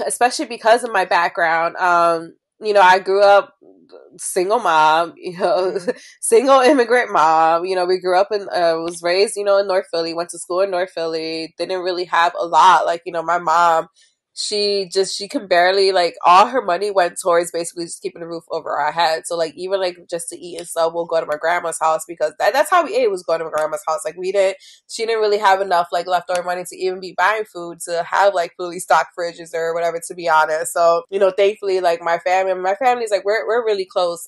Especially because of my background. You know, I grew up single mom, you know, single immigrant mom. You know, we grew up and was raised, you know, in North Philly, went to school in North Philly, didn't really have a lot. Like, you know, my mom, she can barely, like, all her money went towards basically just keeping the roof over our head. So like even like just to eat and stuff, we'll go to my grandma's house, because that's how we ate, was going to my grandma's house. Like she didn't really have enough like leftover money to even be buying food, to have like fully stocked fridges or whatever, to be honest. So, you know, thankfully like my family's like we're really close.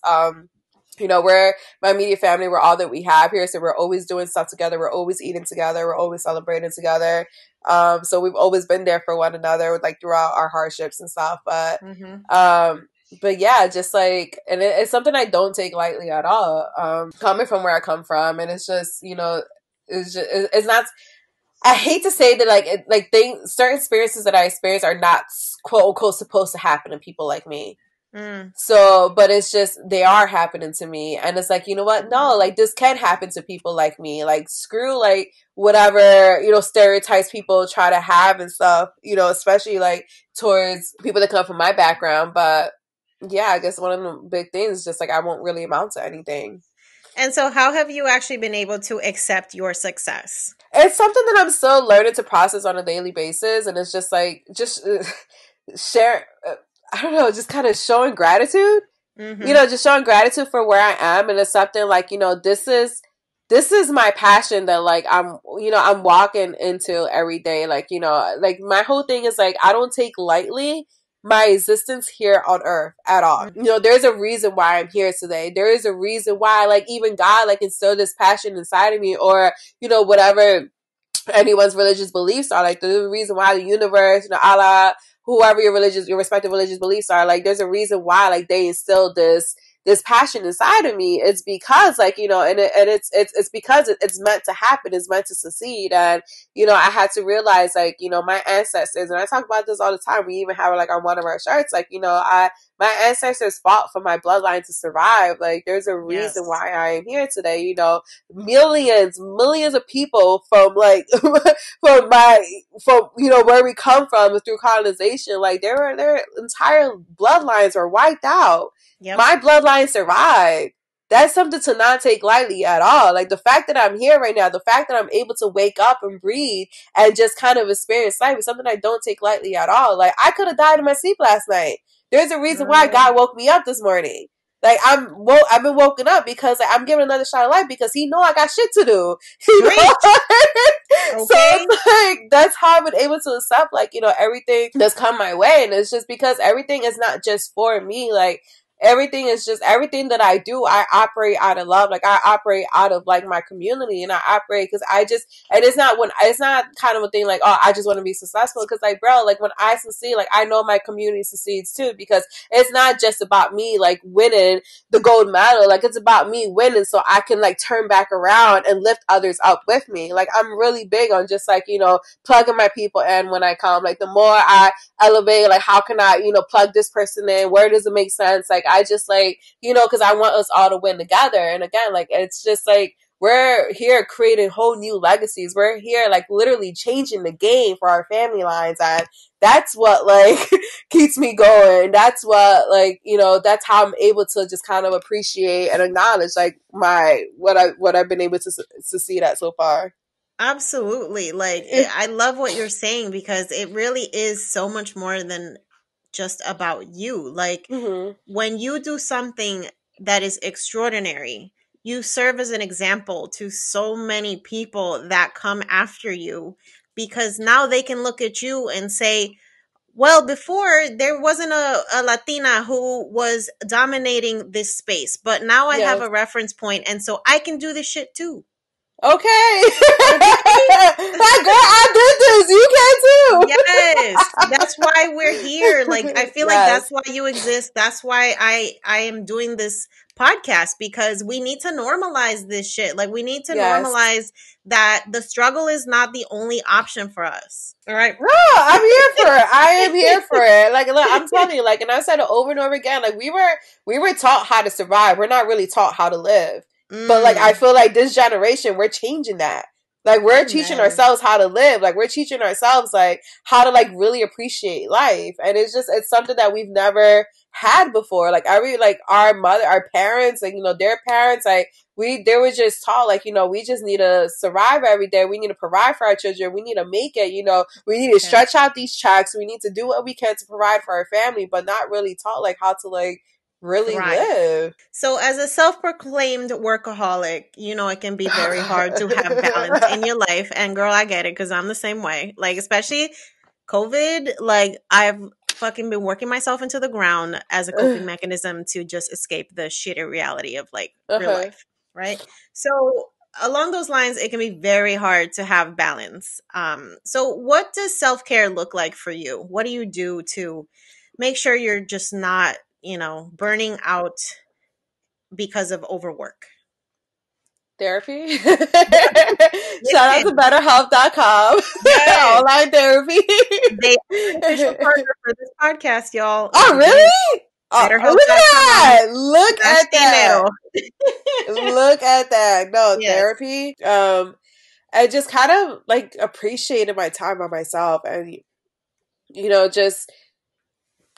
You know, we're my immediate family, we're all that we have here. So we're always doing stuff together. We're always eating together. We're always celebrating together. So we've always been there for one another, like throughout our hardships and stuff. But, but yeah, just like, and it's something I don't take lightly at all. Coming from where I come from. And it's just, you know, it's not, I hate to say that certain experiences that I experience are not quote unquote supposed to happen to people like me. So, but it's just, they are happening to me, and it's like, you know what? No, like this can happen to people like me. Like screw like whatever, you know, stereotypes people try to have and stuff, you know, especially like towards people that come from my background. But yeah, I guess one of the big things is just like, I won't really amount to anything. And so how have you actually been able to accept your success? It's something that I'm still learning to process on a daily basis. And it's just like, just share, I don't know, just kind of showing gratitude Mm-hmm. You know, just showing gratitude for where I am. And it's something like, you know, this is my passion that, like, I'm walking into every day. Like, you know, like my whole thing is like, I don't take lightly my existence here on earth at all. Mm-hmm. You know, there's a reason why I'm here today. There is a reason why, like, even God, like, instilled this passion inside of me, or, you know, whatever anyone's religious beliefs are. Like, there's a reason why the universe, you know, Allah, whoever your respective religious beliefs are, like, there's a reason why, like, they instilled this passion inside of me. It's because, like, you know, and it's because it's meant to happen. It's meant to succeed. And, you know, I had to realize, like, you know, my ancestors, and I talk about this all the time. We even have, like, on one of our shirts, like, you know, my ancestors fought for my bloodline to survive. Like, there's a reason why I am here today. You know, millions of people from, like, from you know, where we come from through colonization, like, their entire bloodlines are wiped out. Yep. My bloodline survived. That's something to not take lightly at all. Like, the fact that I'm here right now, the fact that I'm able to wake up and breathe and just kind of experience life is something I don't take lightly at all. Like, I could have died in my sleep last night. There's a reason why God woke me up this morning. Like, I've been woken up because, like, I'm giving another shot of life because he know I got shit to do. Great. Okay. So it's like, that's how I've been able to accept, like, you know, everything that's come my way. And it's just because everything is not just for me. Like, everything that I do, I operate out of love. Like, I operate out of, like, my community, and I operate because I just, and it's not kind of a thing like, oh, I just want to be successful. Because, like, bro, like, when I succeed, like, I know my community succeeds too, because it's not just about me, like, winning the gold medal. Like, it's about me winning so I can, like, turn back around and lift others up with me. Like, I'm really big on just, like, you know, plugging my people in when I come. Like, the more I elevate, like, how can I, you know, plug this person in? Where does it make sense? Like, I just, like, you know, because I want us all to win together. And again, like, it's just like, we're here creating whole new legacies. We're here, like, literally changing the game for our family lines. And that's what, like, keeps me going. That's what, like, you know, that's how I'm able to just kind of appreciate and acknowledge, like, my what I've been able to succeed at so far. Absolutely. Like, I love what you're saying, because it really is so much more than just about you. Like, when you do something that is extraordinary, you serve as an example to so many people that come after you, because now they can look at you and say, well, before there wasn't a Latina who was dominating this space, but now I have a reference point, and so I can do this shit too. Okay. That girl, I did this. You can too. Yes. That's why we're here. Like, I feel like that's why you exist. That's why I am doing this podcast, because we need to normalize this shit. Like, we need to normalize that the struggle is not the only option for us. All right. Bro, I'm here for it. I am here for it. Like, look, I'm telling you, like, and I said it over and over again, like, we were taught how to survive. We're not really taught how to live. But, like, I feel like this generation, we're changing that. Like, we're teaching ourselves how to live. Like, we're teaching ourselves, like, how to, like, really appreciate life. And it's just, it's something that we've never had before. Like, our parents, like, you know, their parents, like, they were just taught, like, you know, we just need to survive every day. We need to provide for our children. We need to make it, you know, we need to stretch out these checks. We need to do what we can to provide for our family, but not really taught, like, how to, like, really live. So as a self-proclaimed workaholic, you know, it can be very hard to have balance in your life. And girl, I get it, because I'm the same way. Like, especially COVID, like, I've fucking been working myself into the ground as a coping mechanism to just escape the shitty reality of, like, real life, right? So along those lines, it can be very hard to have balance. So what does self-care look like for you? What do you do to make sure you're just not, you know, burning out because of overwork? Therapy. Shout out to BetterHelp.com. Online therapy. They are official partner for this podcast, y'all. Oh, really? Oh, look at that. Look at that. No, therapy. I just kind of, like, appreciated my time by myself, and, you know, just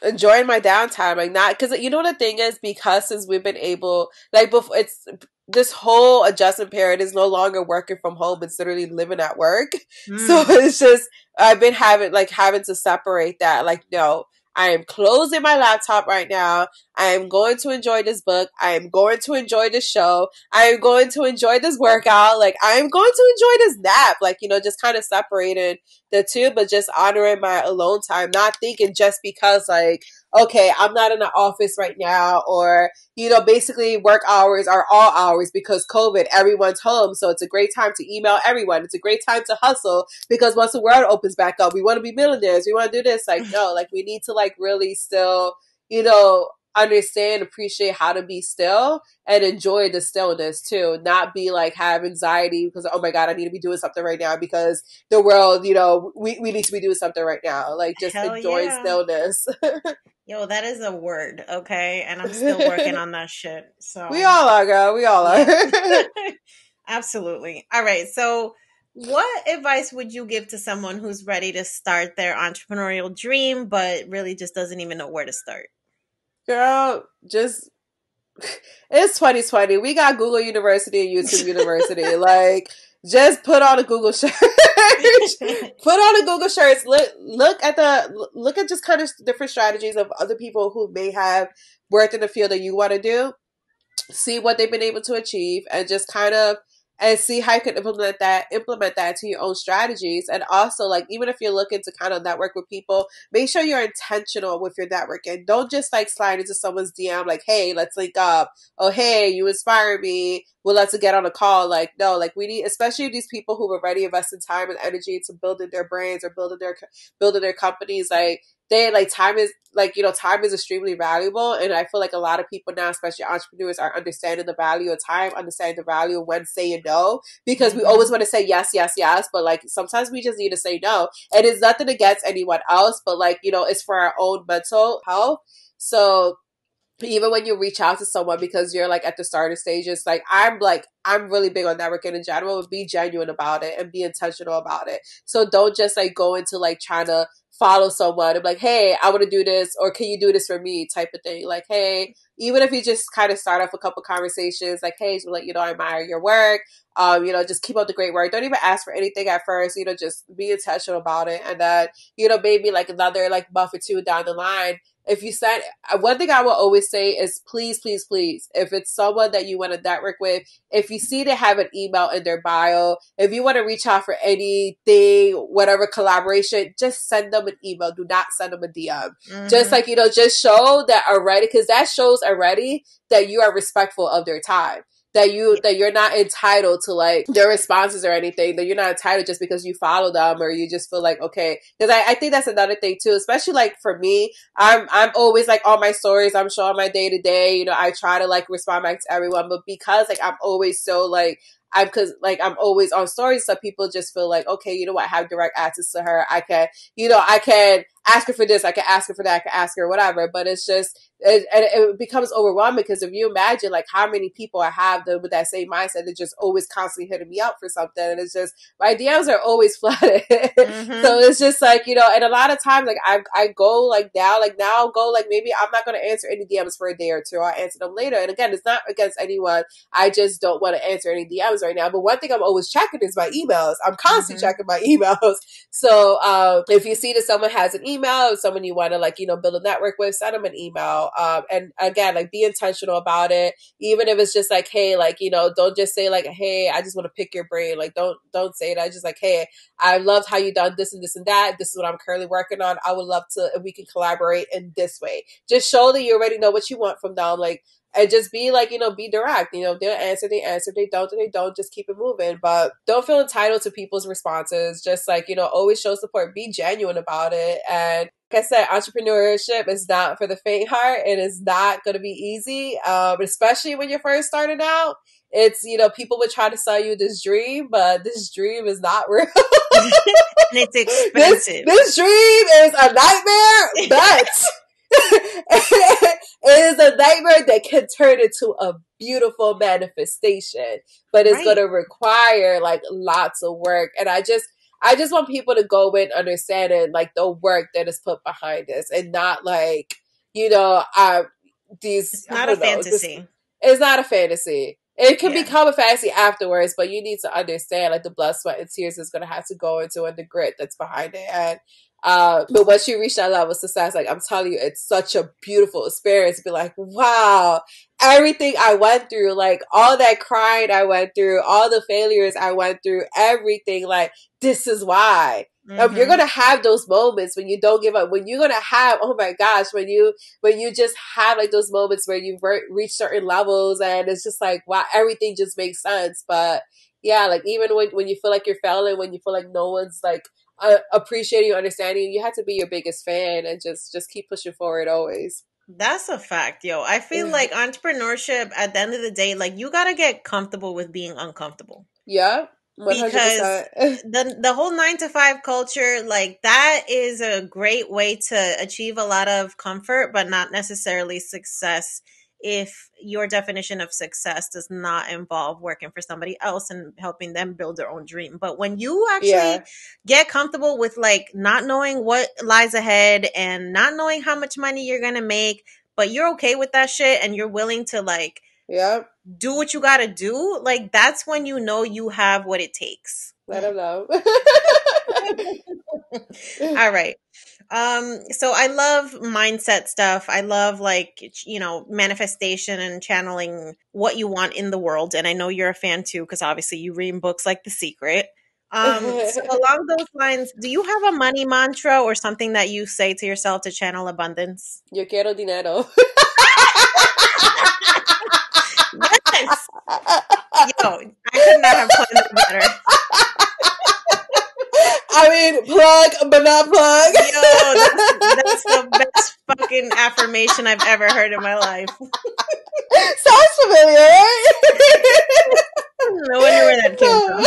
enjoying my downtime, like, not because, you know, the thing is, because since we've been able, like, before, it's this whole adjustment period is no longer working from home, it's literally living at work. So it's just, I've been having to separate that, like, no, I am closing my laptop right now. I am going to enjoy this book. I am going to enjoy this show. I am going to enjoy this workout. Like, I am going to enjoy this nap. Like, you know, just kind of separating the two, but just honoring my alone time, not thinking just because, like, okay, I'm not in the office right now, or, you know, basically work hours are all hours because COVID, everyone's home. So it's a great time to email everyone. It's a great time to hustle because once the world opens back up, we want to be millionaires. We want to do this. Like, no, like, we need to, like, really still, you know, understand, appreciate how to be still and enjoy the stillness too. Not be like, have anxiety because, oh my God, I need to be doing something right now because the world, you know, we need to be doing something right now. Like, just enjoy stillness. Yo, that is a word, okay? And I'm still working on that shit. So we all are, girl. We all are. Absolutely. All right. So what advice would you give to someone who's ready to start their entrepreneurial dream, but really just doesn't even know where to start? Girl, just, it's 2020. We got Google University and YouTube University. Like, just put on a Google shirt. Look at just kind of different strategies of other people who may have worked in the field that you want to do. See what they've been able to achieve and just kind of, and see how you can implement that to your own strategies. And also, like, even if you're looking to kind of network with people, make sure you're intentional with your networking. Don't just, like, slide into someone's DM like, hey, let's link up. Oh, hey, you inspire me. We'll let you get on a call. Like, no, like, we need, especially these people who have already invested time and energy to building their brands or building their companies, like, they, like, time is, like, you know, time is extremely valuable. And I feel like a lot of people now, especially entrepreneurs, are understanding the value of time, understanding the value of when saying no, because we always want to say yes, yes, yes. But, like, sometimes we just need to say no. And it's nothing against anyone else, but, like, you know, it's for our own mental health. So even when you reach out to someone because you're, like, at the starter stages, like, I'm really big on networking in general, but be genuine about it and be intentional about it. So don't just, like, go into, like, trying to follow someone and be like, hey, I want to do this, or can you do this for me, type of thing. Like, hey, even if you just kind of start off a couple conversations, like, hey, so, like, you know, I admire your work. You know, just keep up the great work. Don't even ask for anything at first, you know, just be intentional about it. And then, you know, maybe, like, another, like, month or two down the line, if you send, one thing I will always say is please, please, please, if it's someone that you want to network with, if you see they have an email in their bio, if you want to reach out for anything, whatever collaboration, just send them an email. Do not send them a DM. Mm-hmm. Just, like, you know, just show that already, because that shows already that you are respectful of their time. That you're not entitled to, like, their responses or anything, that you're not entitled just because you follow them or you just feel like, okay. Because I think that's another thing too, especially, like, for me, I'm always, like, on my stories, I'm showing my day to day, you know, I try to, like, respond back to everyone, but because, like, I'm always so, like, I'm always on stories, so people just feel like, okay, you know what, I have direct access to her. I can, you know, I can ask her for this, I can ask her for that, I can ask her whatever. But it's just, it becomes overwhelming, because if you imagine, like, how many people I have that with that same mindset, they're just always constantly hitting me up for something, and it's just, my DMs are always flooded. Mm-hmm. So it's just, like, you know, and a lot of times, like, I go, like, now, like, now I'll go, like, maybe I'm not going to answer any DMs for a day or two, I'll answer them later. And again, it's not against anyone, I just don't want to answer any DMs right now. But one thing I'm always checking is my emails. I'm constantly checking my emails. So if you see that someone has an email, if someone you want to, like, you know, build a network with, send them an email. And again, like, be intentional about it. Even if it's just like, hey, like, you know, don't just say like, hey, I just want to pick your brain. Like, don't say that. Just like, hey, I loved how you done this and this and that. This is what I'm currently working on. I would love to, if we can collaborate in this way. Just show that you already know what you want from them. Like, and just be like, you know, be direct. You know, they'll answer, they answer. They don't, just keep it moving. But don't feel entitled to people's responses. Just, like, you know, always show support. Be genuine about it. And like I said, entrepreneurship is not for the faint heart. It is not going to be easy, especially when you're first starting out. It's, you know, people would try to sell you this dream, but this dream is not real. And it's expensive. This dream is a nightmare, but... it is a nightmare that can turn into a beautiful manifestation, but it's going to require, like, lots of work. And I just want people to go in understanding, like, the work that is put behind this, and not, like, you know, it's not a fantasy. It can become a fantasy afterwards, but you need to understand, like, the blood, sweat, and tears is going to have to go into, and the grit that's behind it. And But once you reach that level of success, like I'm telling you, it's such a beautiful experience to be like, wow, everything I went through, like all that crying I went through, all the failures I went through, everything, like this is why. Mm-hmm. You're going to have those moments when you don't give up, when you're going to have, oh my gosh, when you just have like those moments where you've reached certain levels and it's just like, wow, everything just makes sense. But yeah, like even when you feel like you're failing, when you feel like no one's like appreciating, understanding, you have to be your biggest fan and just keep pushing forward always. That's a fact, yo. I feel like entrepreneurship at the end of the day, like you got to get comfortable with being uncomfortable. Yeah. 100%. Because the whole 9-to-5 culture, like that is a great way to achieve a lot of comfort, but not necessarily success if your definition of success does not involve working for somebody else and helping them build their own dream. But when you actually get comfortable with like not knowing what lies ahead and not knowing how much money you're going to make, but you're okay with that shit and you're willing to like do what you gotta do, like that's when you know you have what it takes. Let them know. All right. So I love mindset stuff. I love like, you know, manifestation and channeling what you want in the world. And I know you're a fan too, because obviously you read books like The Secret. So along those lines, do you have a money mantra or something that you say to yourself to channel abundance? Yo quiero dinero. Yes. Yo, I could not have planned it better. I mean, plug, but not plug. Yo, that's the best fucking affirmation I've ever heard in my life. Sounds familiar, right? No wonder where that came from.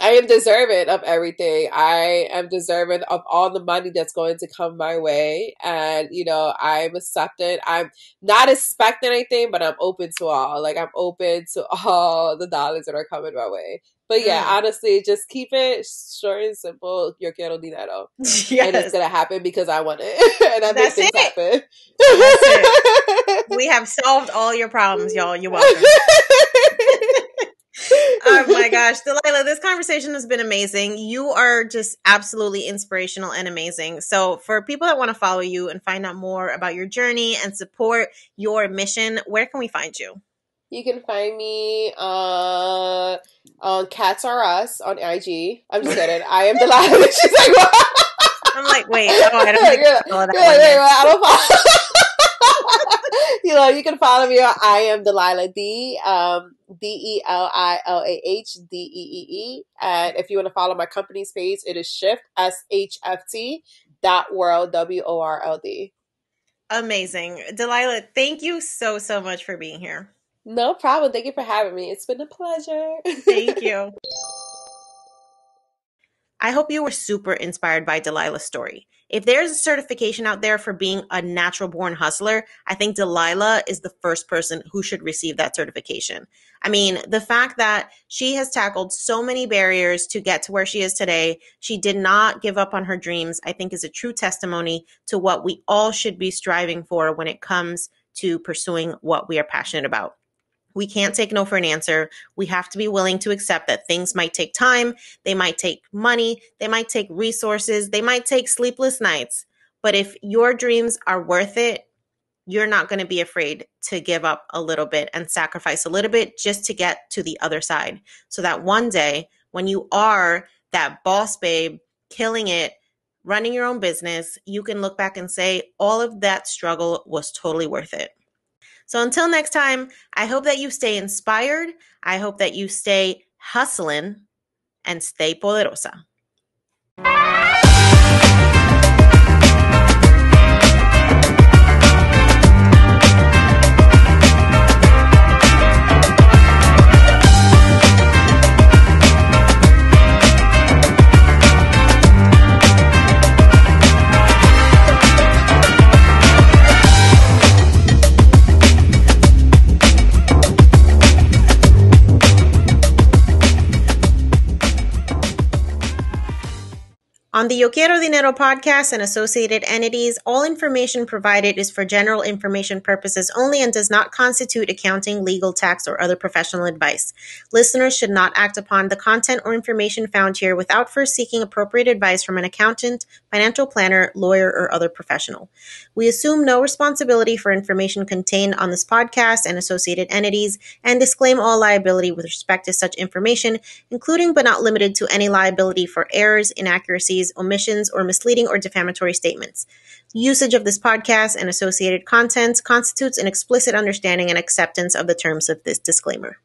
I am deserving of everything. I am deserving of all the money that's going to come my way. And, you know, I'm accepted. I'm not expecting anything, but I'm open to all. Like, I'm open to all the dollars that are coming my way. But yeah, honestly, just keep it short and simple. Yo quiero dinero. Yes. And it's going to happen because I want it. And I make things happen. That's it. We have solved all your problems, y'all. You're welcome. Oh my gosh, Delilah, this conversation has been amazing. You are just absolutely inspirational and amazing. So for people that want to follow you and find out more about your journey and support your mission, where can we find you? You can find me on Cats R Us on IG. I'm just kidding. I am Delilah. She's like, what? I'm like, wait, no, I don't think I follow that one yet. I don't follow. You know, you can follow me on I am Delilah Dee, Delilahdee. And if you want to follow my company's page, it is SHFT, SHFT.world, WORLD. Amazing. Delilah, thank you so, so much for being here. No problem. Thank you for having me. It's been a pleasure. Thank you. I hope you were super inspired by Delilah's story. If there's a certification out there for being a natural born hustler, I think Delilah is the first person who should receive that certification. I mean, the fact that she has tackled so many barriers to get to where she is today, she did not give up on her dreams, I think is a true testimony to what we all should be striving for when it comes to pursuing what we are passionate about. We can't take no for an answer. We have to be willing to accept that things might take time, they might take money, they might take resources, they might take sleepless nights. But if your dreams are worth it, you're not going to be afraid to give up a little bit and sacrifice a little bit just to get to the other side. So that one day when you are that boss babe, killing it, running your own business, you can look back and say all of that struggle was totally worth it. So until next time, I hope that you stay inspired. I hope that you stay hustling and stay poderosa. On the Yo Quiero Dinero podcast and associated entities, all information provided is for general information purposes only and does not constitute accounting, legal, tax, or other professional advice. Listeners should not act upon the content or information found here without first seeking appropriate advice from an accountant, financial planner, lawyer, or other professional. We assume no responsibility for information contained on this podcast and associated entities and disclaim all liability with respect to such information, including but not limited to any liability for errors, inaccuracies, omissions, or misleading or defamatory statements. Usage of this podcast and associated content constitutes an explicit understanding and acceptance of the terms of this disclaimer.